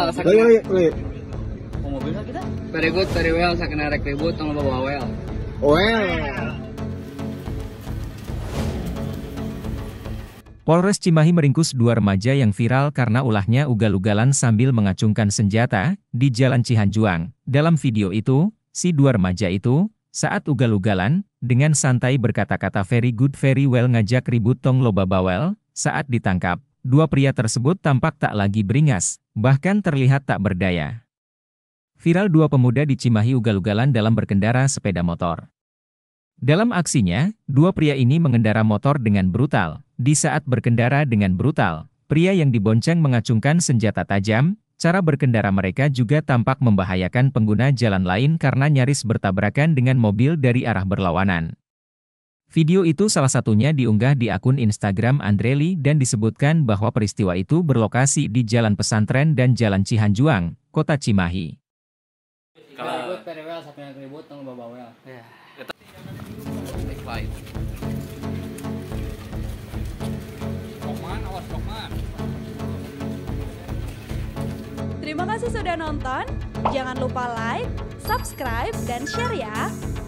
wel sakit. Mau mobilnya kita? Peribut, periwel, sakit narek ribut, tolong bawa wel. Wel. Polres Cimahi meringkus dua remaja yang viral karena ulahnya ugal-ugalan sambil mengacungkan senjata di Jalan Cihanjuang. Dalam video itu, si dua remaja itu saat ugal-ugalan, dengan santai berkata-kata very good very well ngajak ribut tong loba bawel. Saat ditangkap, dua pria tersebut tampak tak lagi beringas, bahkan terlihat tak berdaya. Viral dua pemuda di Cimahi ugal-ugalan dalam berkendara sepeda motor. Dalam aksinya, dua pria ini mengendara motor dengan brutal. Di saat berkendara dengan brutal, pria yang dibonceng mengacungkan senjata tajam. Cara berkendara mereka juga tampak membahayakan pengguna jalan lain karena nyaris bertabrakan dengan mobil dari arah berlawanan. Video itu salah satunya diunggah di akun Instagram Andreli dan disebutkan bahwa peristiwa itu berlokasi di Jalan Pesantren dan Jalan Cihanjuang, Kota Cimahi. Kalau periwel sampai ribut tong bawa wel. Ya. Terima kasih sudah nonton, jangan lupa like, subscribe, dan share ya!